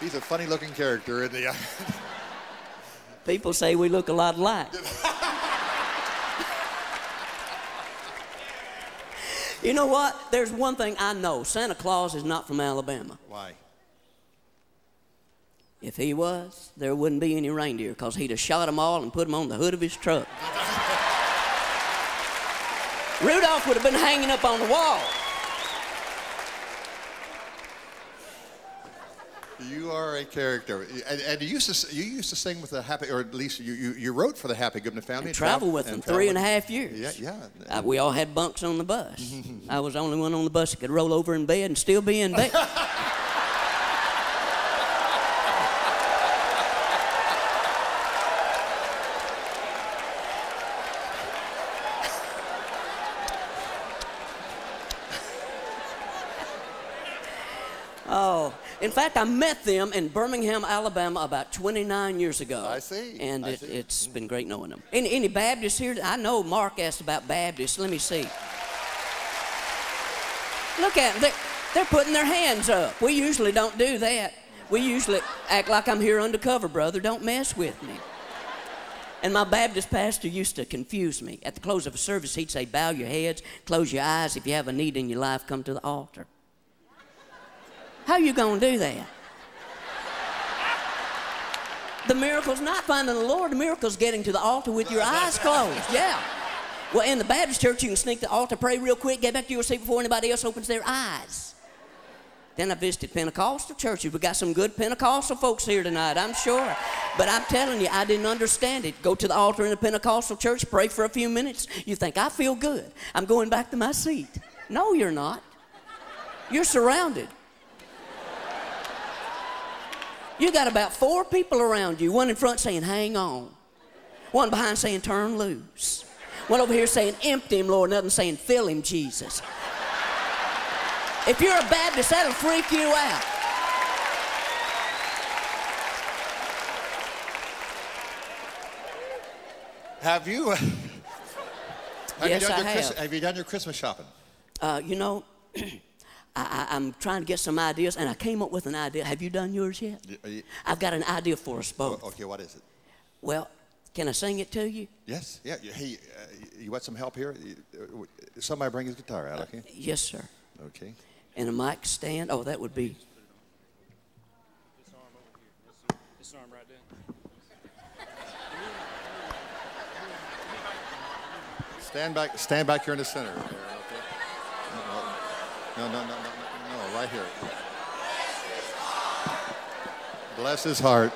He's a funny-looking character, isn't he? People say we look a lot alike. You know what? There's one thing I know. Santa Claus is not from Alabama. Why? If he was, there wouldn't be any reindeer, because he'd have shot them all and put them on the hood of his truck. Rudolph would have been hanging up on the wall. You are a character. And you used to sing with the Happy, or at least you wrote for the Happy Goodman Family. And traveled with them 3.5 years. Yeah. We all had bunks on the bus. I was the only one on the bus that could roll over in bed and still be in bed. Oh, in fact, I met them in Birmingham, Alabama about 29 years ago. I see. And it's been great knowing them. Any Baptists here? I know Mark asked about Baptists. Let me see. Look at them. They're putting their hands up. We usually don't do that. We usually act like I'm here undercover, brother. Don't mess with me. And my Baptist pastor used to confuse me. At the close of a service, he'd say, bow your heads, close your eyes. If you have a need in your life, come to the altar. How you gonna do that? The miracle's not finding the Lord. The miracle's getting to the altar with your eyes closed. Yeah. Well, in the Baptist church, you can sneak the altar, pray real quick, get back to your seat before anybody else opens their eyes. Then I visited Pentecostal churches. We got some good Pentecostal folks here tonight, I'm sure. But I'm telling you, I didn't understand it. Go to the altar in a Pentecostal church, pray for a few minutes. You think, I feel good. I'm going back to my seat. No, you're not. You're surrounded. You got about 4 people around you, one in front saying, hang on. One behind saying, turn loose. One over here saying, empty him, Lord. Another saying, fill him, Jesus. If you're a Baptist, that'll freak you out. Have you done your Christmas shopping? You know, I'm trying to get some ideas, and I came up with an idea. Have you done yours yet? I've got an idea for us both. Okay, what is it? Well, can I sing it to you? Yes. Yeah. Hey, you want some help here? Somebody bring his guitar out, okay? Yes, sir. Okay. And a mic stand. Oh, that would be. This arm over here. This arm right there. Stand back. Stand back here in the center. No, right here. Bless his heart.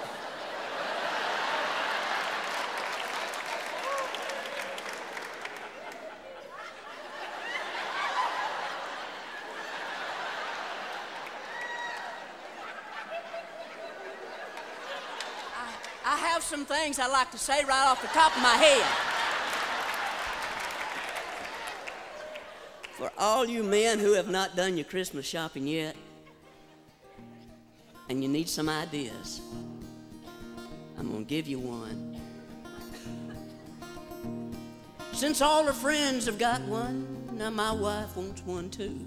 I have some things I like to say right off the top of my head. For all you men who have not done your Christmas shopping yet, and you need some ideas, I'm going to give you one. Since all her friends have got one, now my wife wants one too.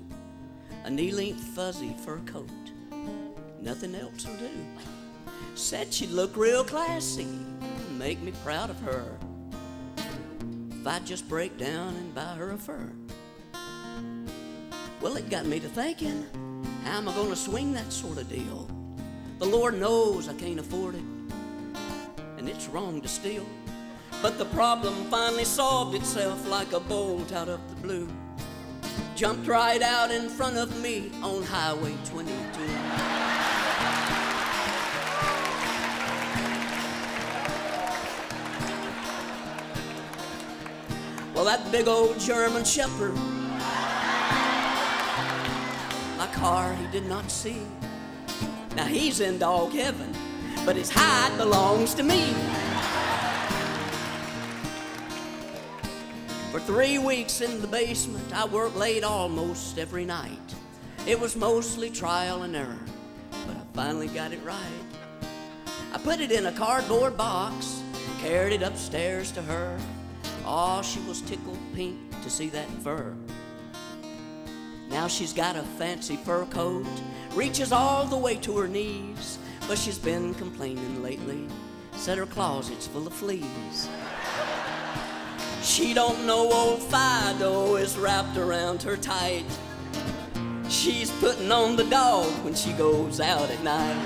A knee-length fuzzy fur coat, nothing else will do. Said she'd look real classy, make me proud of her, if I just break down and buy her a fur. Well, it got me to thinking, how am I going to swing that sort of deal? The Lord knows I can't afford it, and it's wrong to steal. But the problem finally solved itself like a bolt out of the blue. Jumped right out in front of me on Highway 22. Well, that big old German Shepherd, my car he did not see. Now he's in dog heaven, but his hide belongs to me. For 3 weeks in the basement, I worked late almost every night. It was mostly trial and error, but I finally got it right. I put it in a cardboard box, carried it upstairs to her. Oh, she was tickled pink to see that fur. Now she's got a fancy fur coat, reaches all the way to her knees. but she's been complaining lately, said her closet's full of fleas. She don't know old Fido is wrapped around her tight. She's putting on the dog when she goes out at night.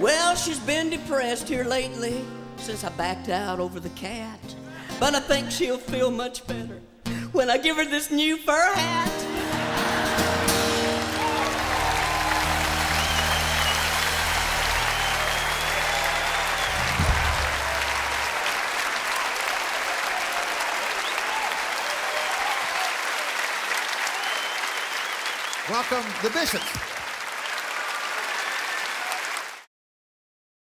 Well, she's been depressed here lately since I backed out over the cat, but I think she'll feel much better when I give her this new fur hat. Welcome, the Bishops.